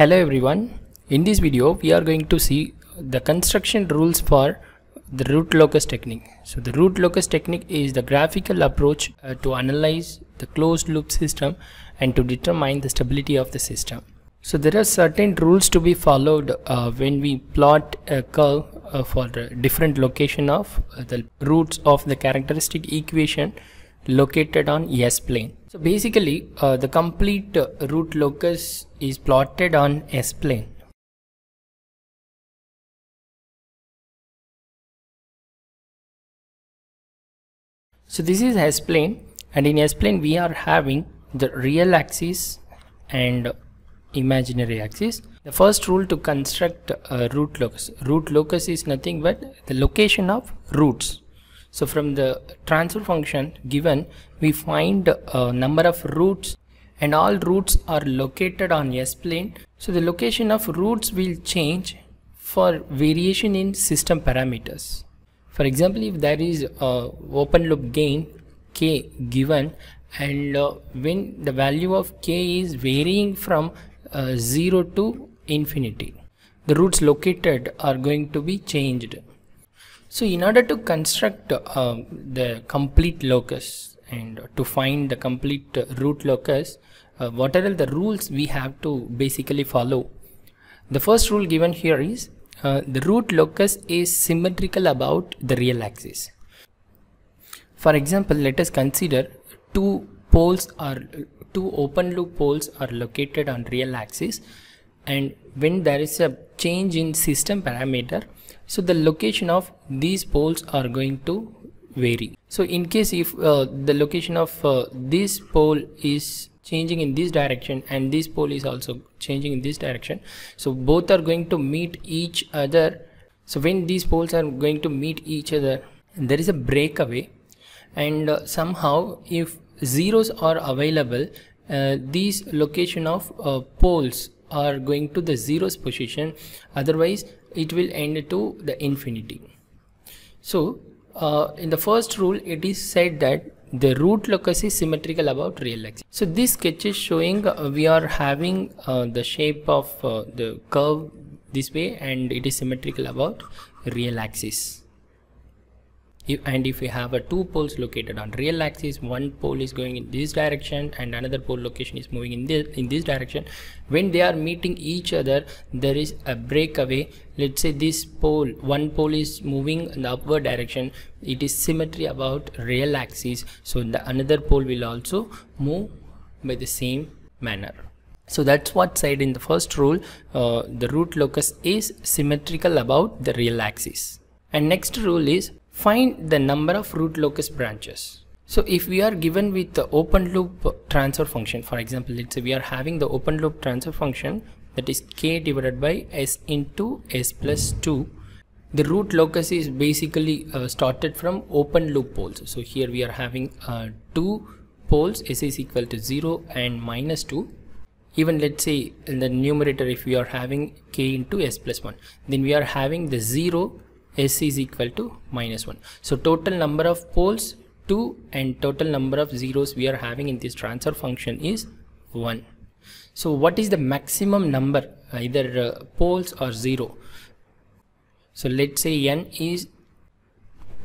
Hello everyone, in this video we are going to see the construction rules for the root locus technique. So the root locus technique is the graphical approach to analyze the closed loop system and to determine the stability of the system. So there are certain rules to be followed when we plot a curve for the different location of the roots of the characteristic equation located on S-plane. So basically the complete root locus is plotted on S-plane. So this is S-plane, and in S-plane we are having the real axis and imaginary axis. The first rule to construct a root locus. Root locus is nothing but the location of roots. So from the transfer function given, we find a number of roots, and all roots are located on S-plane. So the location of roots will change for variation in system parameters. For example, if there is a open loop gain k given, and when the value of k is varying from 0 to infinity, the roots located are going to be changed. So in order to construct the complete locus and to find the complete root locus, what are the rules we have to basically follow? The first rule given here is the root locus is symmetrical about the real axis. For example, let us consider two open loop poles are located on real axis, and when there is a change in system parameter, so the location of these poles are going to vary. So in case if the location of this pole is changing in this direction and this pole is also changing in this direction, so both are going to meet each other. So when these poles are going to meet each other, there is a breakaway, and somehow if zeros are available, these location of poles are going to the zeros position, otherwise it will end to the infinity. So in the first rule it is said that the root locus is symmetrical about real axis. So this sketch is showing we are having the shape of the curve this way, and it is symmetrical about real axis. If we have two poles located on real axis, one pole is going in this direction and another pole location is moving in this direction. When they are meeting each other, there is a breakaway. Let's say this pole, one pole is moving in the upward direction, it is symmetry about real axis, so the another pole will also move by the same manner. So that's what said in the first rule, the root locus is symmetrical about the real axis. And next rule is find the number of root locus branches. So if we are given with the open loop transfer function, for example, let's say we are having the open loop transfer function, that is k divided by s into s plus 2. The root locus is basically started from open loop poles. So here we are having two poles, s is equal to 0 and minus 2. Even let's say in the numerator, if we are having k into s plus 1, then we are having the 0, s is equal to minus 1. So total number of poles 2, and total number of zeros we are having in this transfer function is 1. So what is the maximum number, either poles or 0? So let's say n is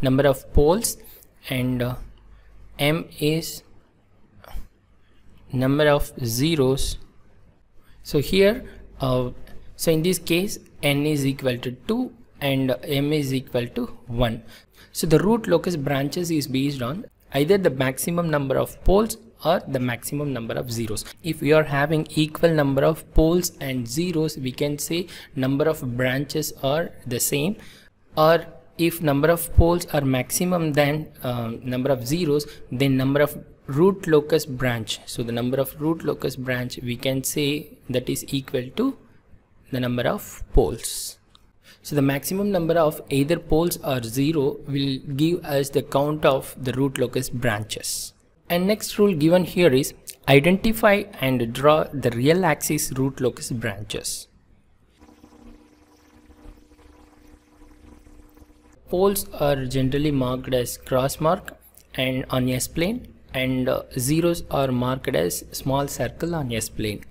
number of poles, and m is number of zeros. So here so in this case n is equal to 2 and m is equal to 1. So the root locus branches is based on either the maximum number of poles or the maximum number of zeros. If we are having equal number of poles and zeros, we can say number of branches are the same, or if number of poles are maximum than number of zeros, then number of root locus branch. So the number of root locus branch we can say that is equal to the number of poles. So the maximum number of either poles or 0 will give us the count of the root locus branches. And next rule given here is identify and draw the real axis root locus branches. Poles are generally marked as cross mark and on S plane, and zeros are marked as small circle on S plane.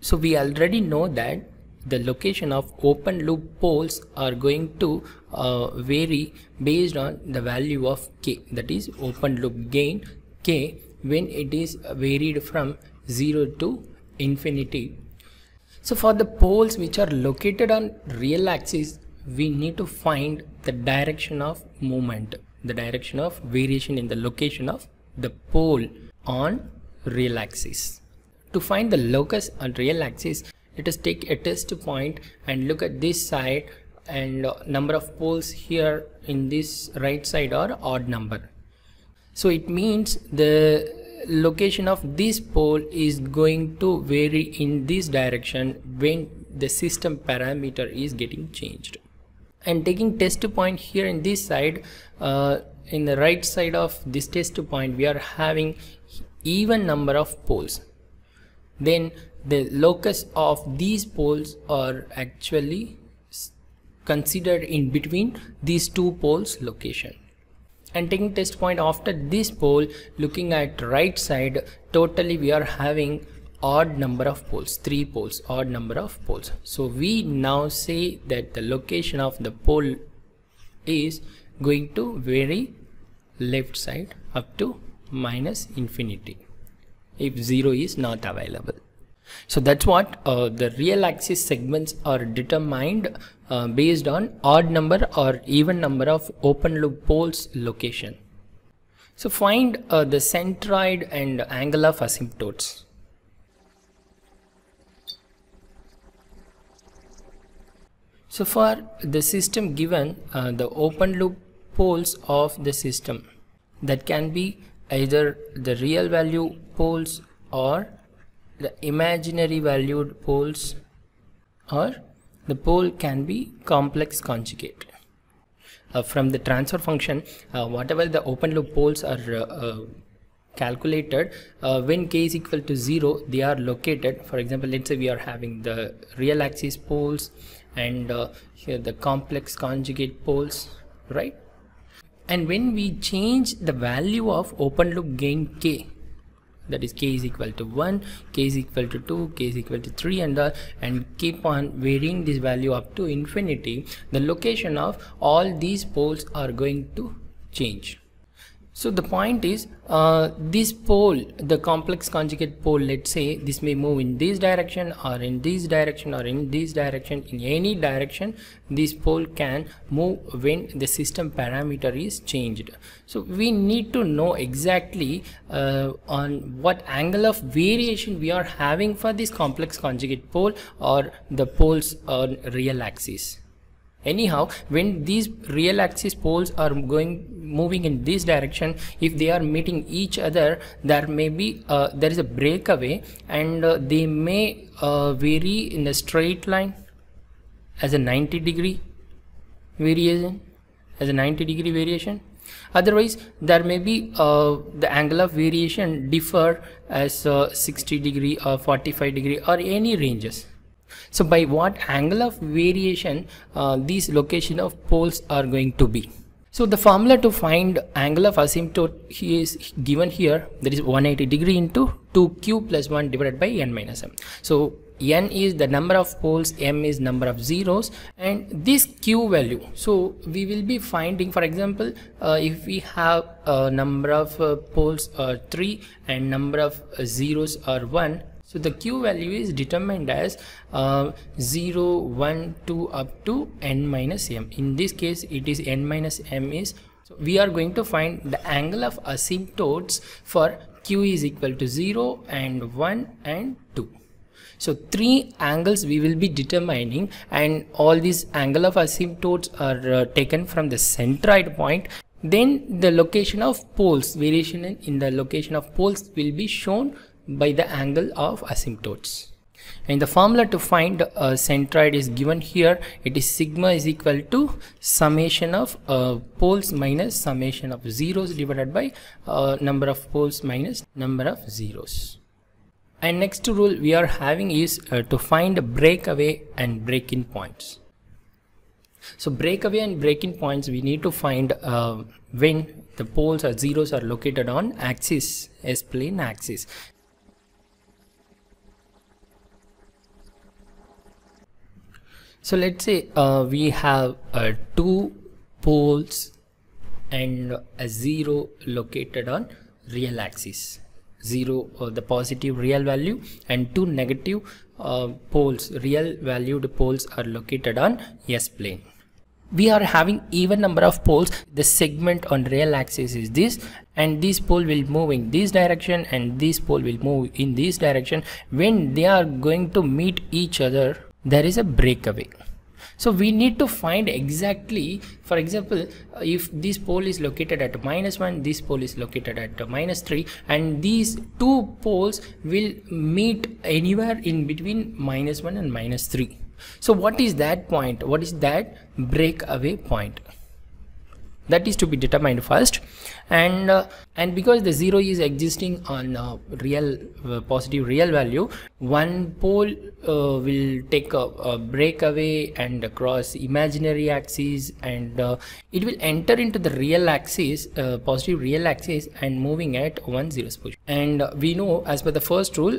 So we already know that the location of open loop poles are going to vary based on the value of k, that is open loop gain k, when it is varied from 0 to infinity. So for the poles which are located on real axis, we need to find the direction of movement, the direction of variation in the location of the pole on real axis. To find the locus on real axis, let us take a test point and look at this side, and number of poles here in this right side are odd number. So it means the location of this pole is going to vary in this direction when the system parameter is getting changed. And taking test point here in this side, in the right side of this test point, we are having even number of poles. Then the locus of these poles are actually considered in between these two poles location. And taking test point after this pole, looking at right side, totally we are having odd number of poles, 3 poles, odd number of poles. So we now say that the location of the pole is going to vary left side up to minus infinity if 0 is not available. So that's what the real axis segments are determined based on odd number or even number of open loop poles location. So find the centroid and angle of asymptotes. So for the system given, the open loop poles of the system, that can be either the real value poles or the imaginary valued poles, or the pole can be complex conjugate. From the transfer function, whatever the open loop poles are calculated, when k is equal to 0 they are located. For example, let's say we are having the real axis poles and here the complex conjugate poles, right? And when we change the value of open loop gain k, that is k is equal to 1, k is equal to 2, k is equal to 3 and keep on varying this value up to infinity, the location of all these poles are going to change. So the point is, this pole, the complex conjugate pole, let's say this may move in this direction or in this direction or in this direction. In any direction this pole can move when the system parameter is changed. So we need to know exactly on what angle of variation we are having for this complex conjugate pole or the poles on real axis. Anyhow, when these real axis poles are moving in this direction, if they are meeting each other, there may be there is a breakaway, and they may vary in a straight line as a 90-degree variation, Otherwise, there may be the angle of variation differ as 60-degree or 45-degree or any ranges. So by what angle of variation these location of poles are going to be. So the formula to find angle of asymptote is given here, that is 180° into 2q plus 1 divided by n minus m. So n is the number of poles, m is number of zeros, and this q value, so we will be finding, for example, if we have a number of poles are 3 and number of zeros are 1. So the q value is determined as 0, 1, 2 up to n minus m. In this case it is n minus m is. So we are going to find the angle of asymptotes for q is equal to 0 and 1 and 2. So 3 angles we will be determining, and all these angle of asymptotes are taken from the centroid point. Then the location of poles, variation in the location of poles will be shown by the angle of asymptotes. And the formula to find centroid is given here. It is sigma is equal to summation of poles minus summation of zeros divided by number of poles minus number of zeros. And next rule we are having is to find breakaway and break-in points. So breakaway and break-in points we need to find when the poles or zeros are located on axis, S-plane axis. So let's say we have two poles and a zero located on real axis, zero or the positive real value, and two negative poles, real valued poles, are located on S plane. We are having even number of poles. The segment on real axis is this, and this pole will move in this direction and this pole will move in this direction. When they are going to meet each other, there is a breakaway. So we need to find exactly, for example, if this pole is located at -1, this pole is located at -3, and these two poles will meet anywhere in between -1 and -3. So what is that point? What is that breakaway point? That is to be determined first, and because the zero is existing on real positive real value, one pole will take a breakaway and cross imaginary axis, and it will enter into the real axis, positive real axis, and moving at 1, 0 position. And we know, as per the first rule,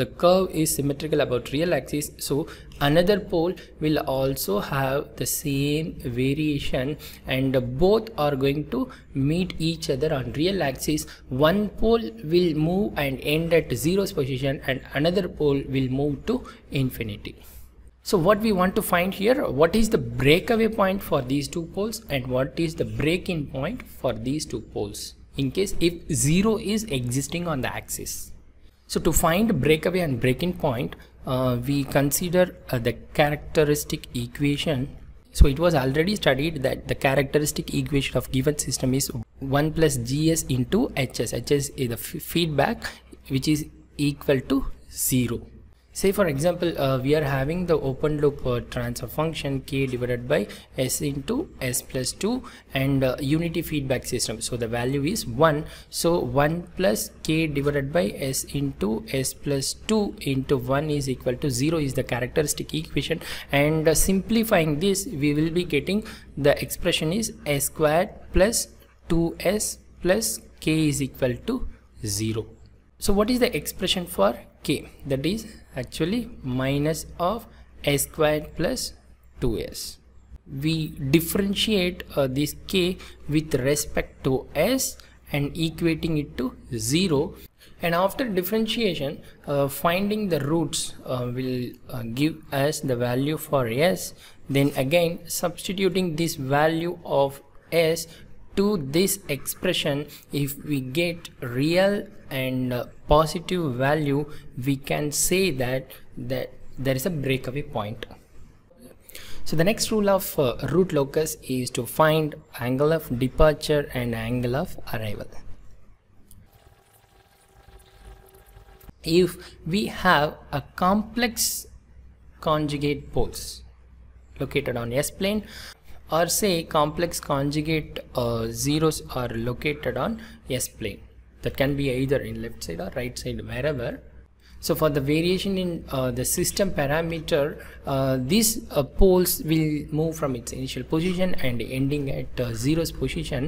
the curve is symmetrical about real axis, so another pole will also have the same variation, and both are going to meet each other on real axis. One pole will move and end at 0's position, and another pole will move to infinity. So what we want to find here, what is the breakaway point for these two poles and what is the break-in point for these two poles, in case if 0 is existing on the axis. So to find breakaway and break-in point, we consider the characteristic equation. So it was already studied that the characteristic equation of given system is 1 plus GS into HS. HS is the feedback, which is equal to 0. Say, for example, we are having the open loop transfer function K divided by S into S plus 2, and unity feedback system. So the value is 1. So 1 plus K divided by S into S plus 2 into 1 is equal to 0 is the characteristic equation. And simplifying this, we will be getting the expression is S squared plus 2S plus K is equal to 0. So what is the expression for K? That is actually minus of S squared plus 2S. We differentiate this K with respect to S and equating it to 0, and after differentiation finding the roots will give us the value for S. Then again substituting this value of S to this expression, if we get real and positive value, we can say that there is a breakaway point. So the next rule of root locus is to find angle of departure and angle of arrival. If we have a complex conjugate poles located on S plane, or say complex conjugate zeros are located on S plane, that can be either in left side or right side, wherever. So for the variation in the system parameter, these poles will move from its initial position and ending at 0's position.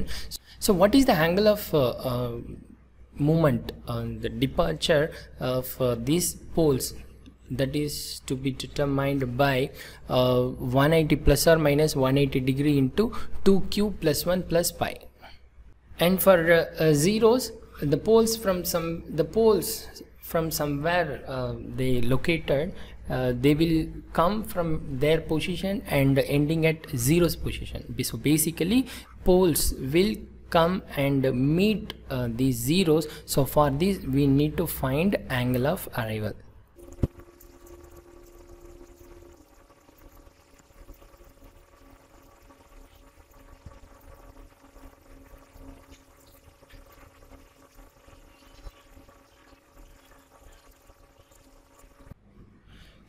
So what is the angle of movement on the departure for these poles? That is to be determined by 180 plus or minus 180 degree into 2q plus 1 plus pi. And for zeros, the poles from somewhere they located, they will come from their position and ending at 0's position. So basically poles will come and meet these zeros. So for this we need to find angle of arrival.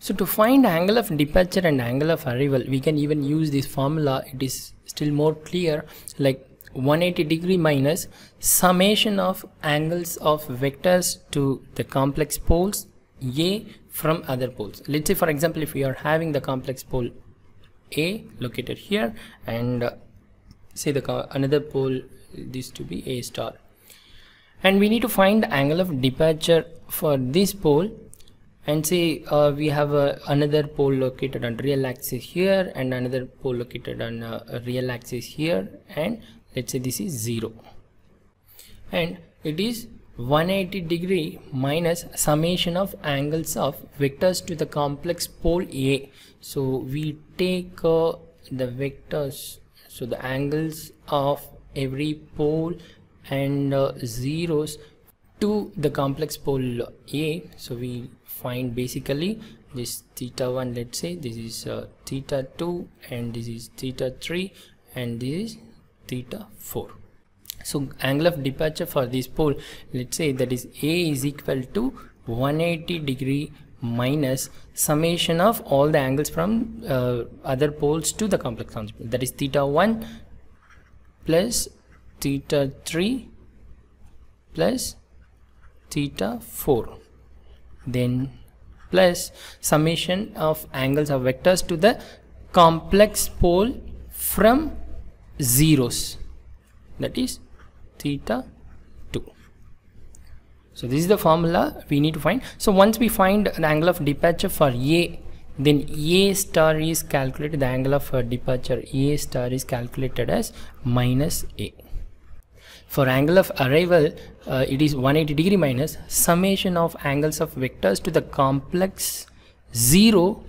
So to find angle of departure and angle of arrival, we can even use this formula. It is still more clear, like 180 degree minus summation of angles of vectors to the complex poles A from other poles. Let's say, for example, if we are having the complex pole A located here, and say another pole, this to be A star, and we need to find the angle of departure for this pole and see we have another pole located on real axis here and another pole located on real axis here, and let's say this is 0, and it is 180° minus summation of angles of vectors to the complex pole A. So we take the vectors, so the angles of every pole and zeros to the complex pole A. So we find basically this θ1, let's say this is θ2, and this is θ3, and this is θ4. So angle of departure for this pole, let's say that is A is equal to 180° minus summation of all the angles from other poles to the complex pole, that is θ1 plus θ3 plus θ4, then plus summation of angles of vectors to the complex pole from zeros, that is θ2. So this is the formula we need to find. So once we find an angle of departure for A, then A star is calculated, the angle of departure A star is calculated as minus A. For angle of arrival, it is 180° minus summation of angles of vectors to the complex 0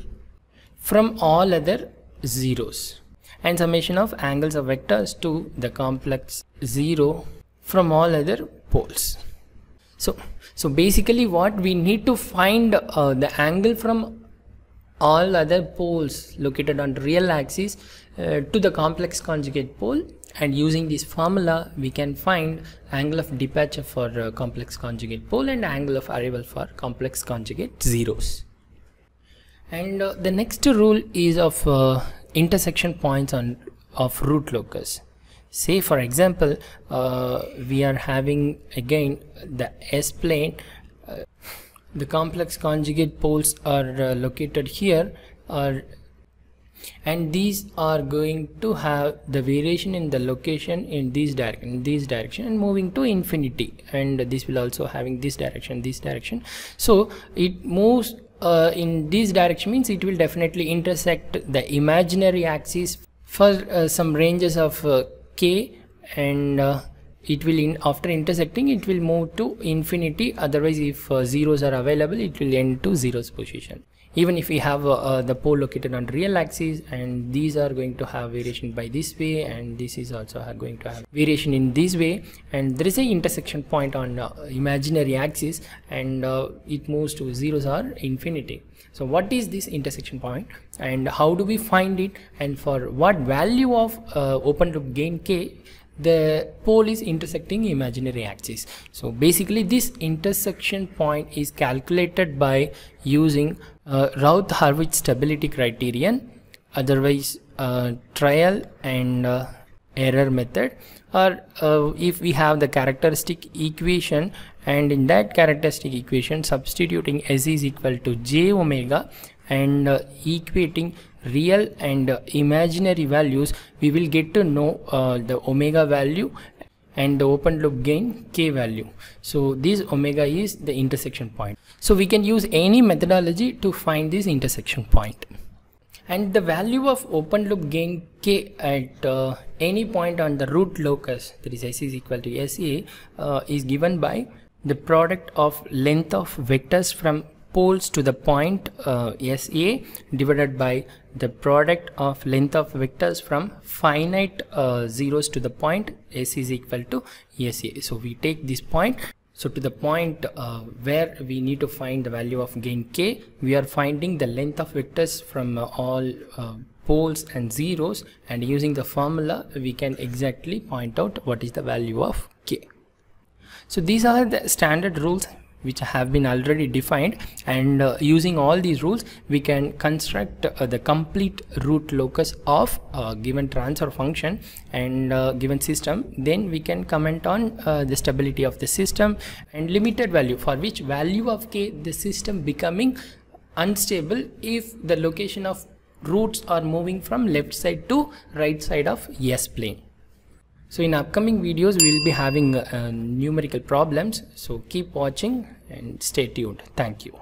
from all other zeros, and summation of angles of vectors to the complex 0 from all other poles. So basically what we need to find the angle from all other poles located on real axis to the complex conjugate pole, and using this formula we can find angle of departure for complex conjugate pole and angle of arrival for complex conjugate zeros. And the next rule is of intersection points of root locus. Say for example we are having again the S-plane, the complex conjugate poles are located here, and these are going to have the variation in the location in this direction and moving to infinity, and this will also having this direction. So it moves in this direction means it will definitely intersect the imaginary axis for some ranges of k, and it will after intersecting it will move to infinity. Otherwise, if zeros are available, it will end to zeros position. Even if we have the pole located on real axis and these are going to have variation by this way, and this is also going to have variation in this way, and there is an intersection point on imaginary axis, and it moves to zeros or infinity. So what is this intersection point and how do we find it, and for what value of open loop gain k the pole is intersecting imaginary axis? So basically this intersection point is calculated by using Routh-Hurwitz stability criterion, otherwise trial and error method, or if we have the characteristic equation, and in that characteristic equation substituting S is equal to j omega and equating real and imaginary values, we will get to know the omega value and the open loop gain k value. So this omega is the intersection point. So we can use any methodology to find this intersection point. And the value of open loop gain k at any point on the root locus, that is S is equal to SA, is given by the product of length of vectors from poles to the point SA divided by the product of length of vectors from finite zeros to the point S is equal to SA. So we take this point, so to the point where we need to find the value of gain k, we are finding the length of vectors from all poles and zeros, and using the formula we can exactly point out what is the value of k. So these are the standard rules which have been already defined, and using all these rules we can construct the complete root locus of a given transfer function and given system. Then we can comment on the stability of the system and limited value, for which value of k the system becoming unstable if the location of roots are moving from left side to right side of S plane. So in upcoming videos we will be having numerical problems, so keep watching and stay tuned. Thank you.